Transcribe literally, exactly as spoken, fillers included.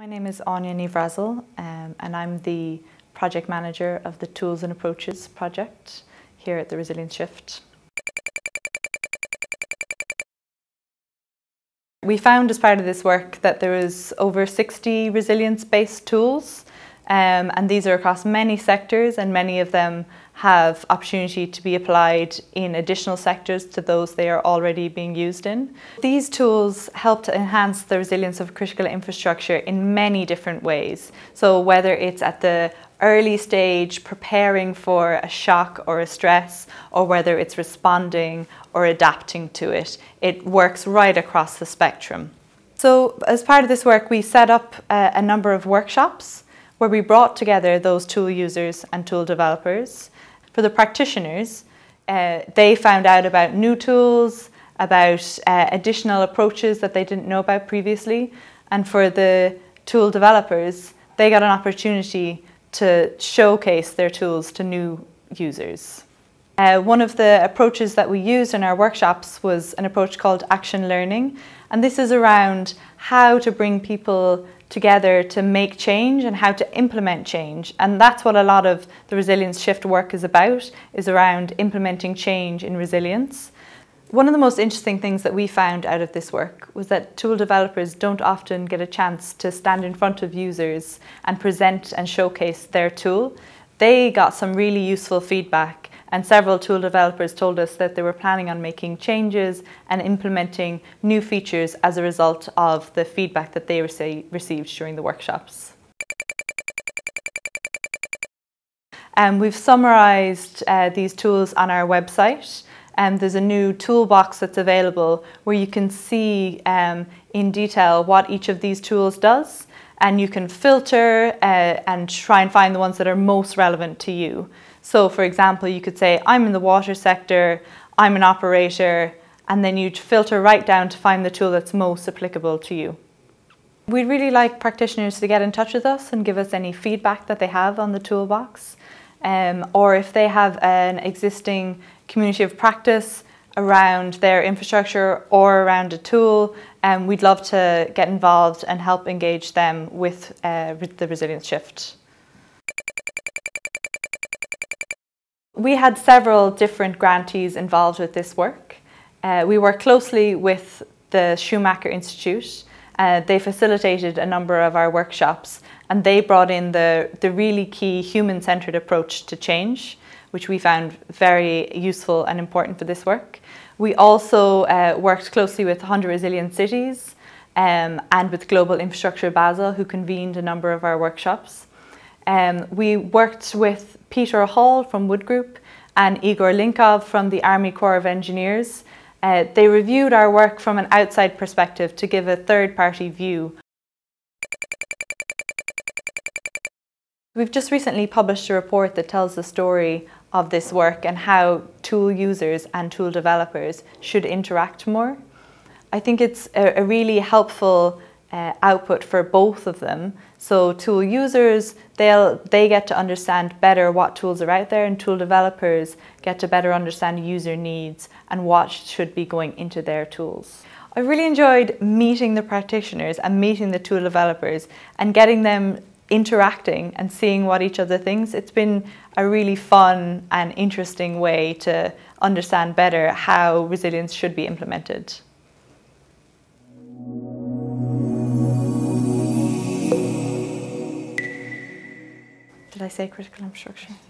My name is Áine Ní Bhreasail, um, and I'm the project manager of the Tools and Approaches project here at the Resilience Shift. We found as part of this work that there is over sixty resilience-based tools, um, and these are across many sectors, and many of them have opportunity to be applied in additional sectors to those they are already being used in. These tools help to enhance the resilience of critical infrastructure in many different ways. So whether it's at the early stage preparing for a shock or a stress, or whether it's responding or adapting to it, it works right across the spectrum. So as part of this work, we set up a, a number of workshops where we brought together those tool users and tool developers. For the practitioners, uh, they found out about new tools, about uh, additional approaches that they didn't know about previously. And for the tool developers, they got an opportunity to showcase their tools to new users. Uh, one of the approaches that we used in our workshops was an approach called Action Learning. And this is around how to bring people together to make change and how to implement change. And that's what a lot of the Resilience Shift work is about, is around implementing change in resilience. One of the most interesting things that we found out of this work was that tool developers don't often get a chance to stand in front of users and present and showcase their tool. They got some really useful feedback, and several tool developers told us that they were planning on making changes and implementing new features as a result of the feedback that they received during the workshops. Um, we've summarised uh, these tools on our website. Um, there's a new toolbox that's available where you can see um, in detail what each of these tools does, and you can filter uh, and try and find the ones that are most relevant to you. So for example, you could say, I'm in the water sector, I'm an operator, and then you'd filter right down to find the tool that's most applicable to you. We'd really like practitioners to get in touch with us and give us any feedback that they have on the toolbox. Um, or if they have an existing community of practice around their infrastructure or around a tool, um, we'd love to get involved and help engage them with uh, the Resilience Shift. We had several different grantees involved with this work. Uh, we worked closely with the Schumacher Institute. Uh, they facilitated a number of our workshops, and they brought in the, the really key human-centred approach to change, which we found very useful and important for this work. We also uh, worked closely with one hundred Resilient Cities um, and with Global Infrastructure Basel, who convened a number of our workshops. Um, we worked with Peter Hall from Wood Group and Igor Linkov from the Army Corps of Engineers. Uh, they reviewed our work from an outside perspective to give a third-party view. We've just recently published a report that tells the story of this work and how tool users and tool developers should interact more. I think it's a, a really helpful Uh, output for both of them. So tool users, they'll they get to understand better what tools are out there, and tool developers get to better understand user needs and what should be going into their tools. I really enjoyed meeting the practitioners and meeting the tool developers and getting them interacting and seeing what each other thinks. It's been a really fun and interesting way to understand better how resilience should be implemented. Did I say critical infrastructure?